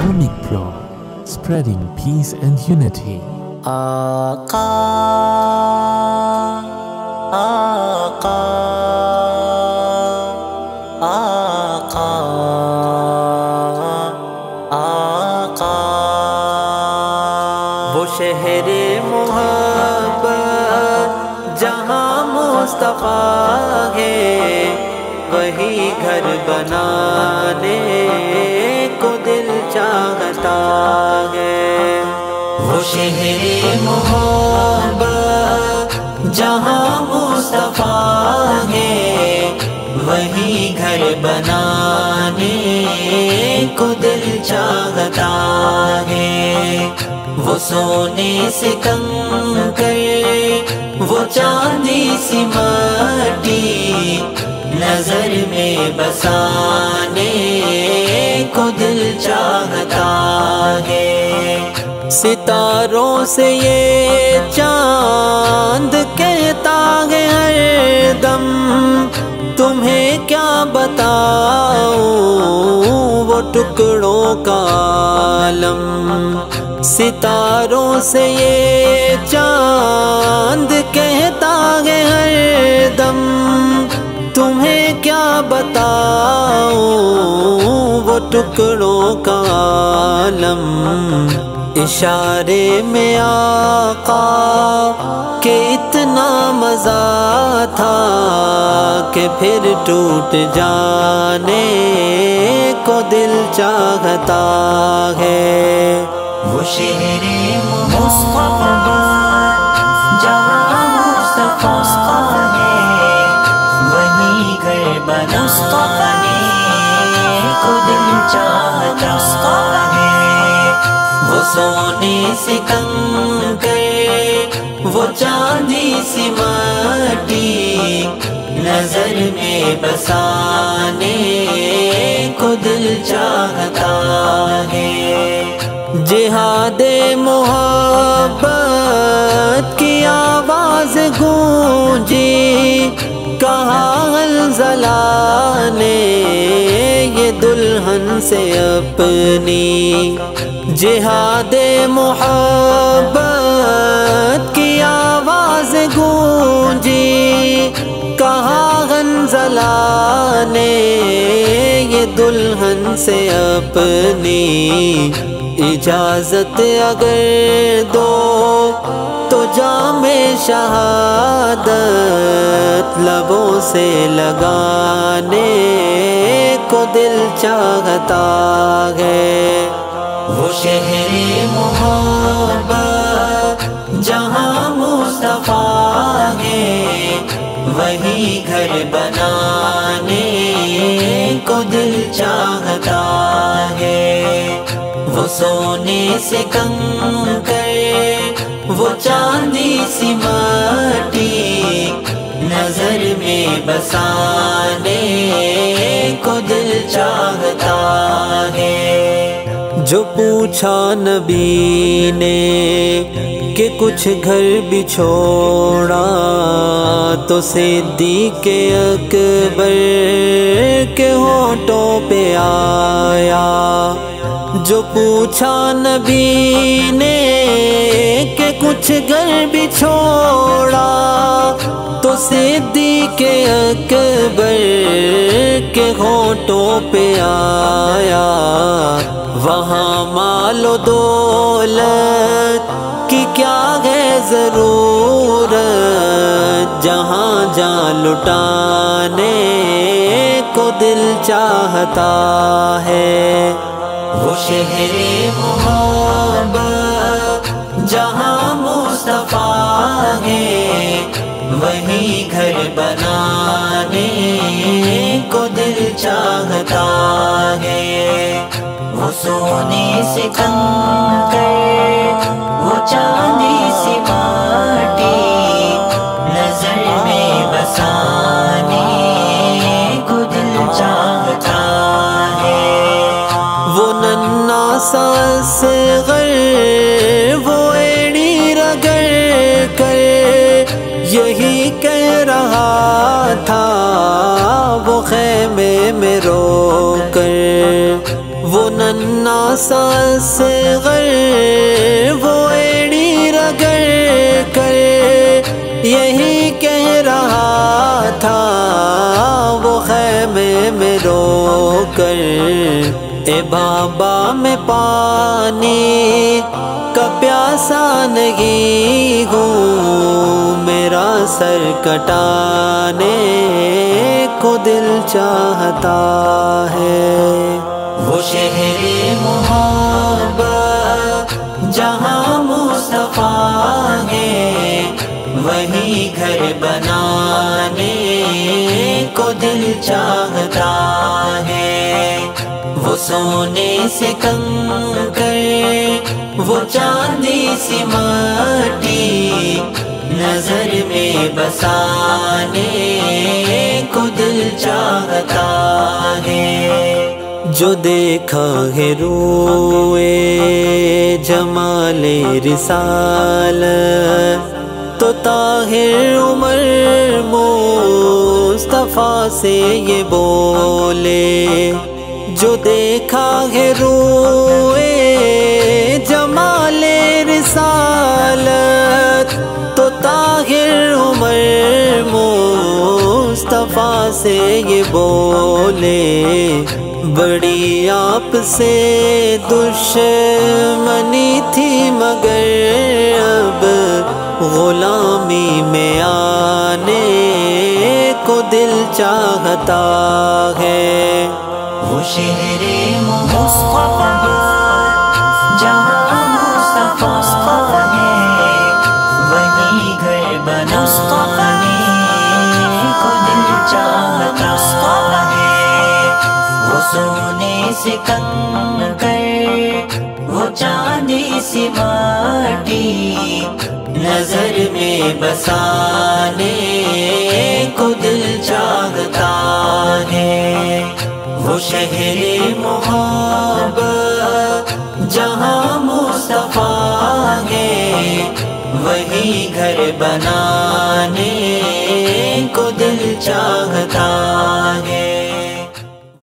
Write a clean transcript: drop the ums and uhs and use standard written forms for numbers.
Islamic blog, spreading peace and unity. Aqa, Aqa, Aqa, Aqa. वो शहर मोहब्बत जहाँ मुस्तफा है, वही घर बनाने को दिल चाहता है। वो शहर मोहब्बत जहाँ मुस्तफा है, वही घर बनाने को दिल चाहता है। वो सोने से कम कर, वो चांदी सी माटी नजर में बसाने को दिल चाहता है। सितारों से ये चांद कहता है हर दम, तुम्हें क्या बताऊं वो टुकड़ों का आलम। सितारों से ये चांद कहता है हर दम, तुम्हें क्या बताऊं वो टुकड़ों का आलम। इशारे में आका के इतना मज़ा था कि फिर टूट जाने को दिल चाहता है। वो शेर ए मोहब्बत जहाँ मुस्तफा को दिल चाहता है। वो सोने से कम कर, वो चांदी सी माटी नजर में बसाने को दिल चाहता है। जिहादे मोहब्बत की आवाज गूंजी, कहा हलज़ला ने ये दुल्हन से अपनी। जिहादे मोहब्बत की आवाज़ गूंजी, कहा हलज़ला ने ये दुल्हन से अपनी। इजाज़त अगर दो तो जामे शहादत लबों से लगाने को दिल चाहता है। वो शहर मोहब्बत जहाँ मुस्तफा है, वही घर बनाने को दिल चाहता है। वो सोने से कम कर, वो चांदी सी माटी नजर में बसाने को दिल चाहता है। जो पूछा नबी ने कि कुछ घर भी छोड़ा, तो सिद्दीक़ अकबर के होठों पे आया। जो पूछा नबी ने के कुछ घर भी छोड़ा, तो सिद्दीक़ अकबर के होठों पे आया। वहाँ मालो दौलत की क्या है ज़रूरत, जहाँ जान लुटाने को दिल चाहता है। वो शहर मोहब्बत जहाँ मुस्तफा है, वही घर बनाने को दिल चाहता है। वो सोने से कम कर, वो चांदी सी माटी नजर में बसाने को दिल चाहता है। वो नन्ना सास गर, वो एड़ी रगड़ कर, यही कह रहा था वो खेमे में रो कर। वो नन्ना सांस गर वो एड़ी रगड़ कर यही कह रहा था वो खैमे में रो कर। ए बाबा मैं पानी का प्यासा नहीं हूँ, मेरा सर कटाने को दिल चाहता है। वो शहर ए मोहब्बत जहाँ मुस्तफा है, वही घर बनाने को दिल चाहता है। वो सोने से कंकर वो चांदी सी माटी नजर में बसाने को दिल चाहता है। जो देखा है रोए जमाले रिसाल तो ताहिर उमर मुस्तफा से ये बोले। जो देखा है रोए जमाले रिसाल तो ताहिर उमर मुस्तफा से ये बोले। बड़ी आप से दुश्मनी थी मगर अब गुलामी में आने को दिल चाहता है। वो शहर ए मोहब्बत जहाँ मुस्तफा है, वही घर बनाने को दिल चाहता है। सोने से कंकर वो चांदी सी माटी नजर में बसाने को दिल चाहता है। वो शहर ए मोहब्बत जहाँ मुस्तफा है, वही घर बनाने को दिल चाहता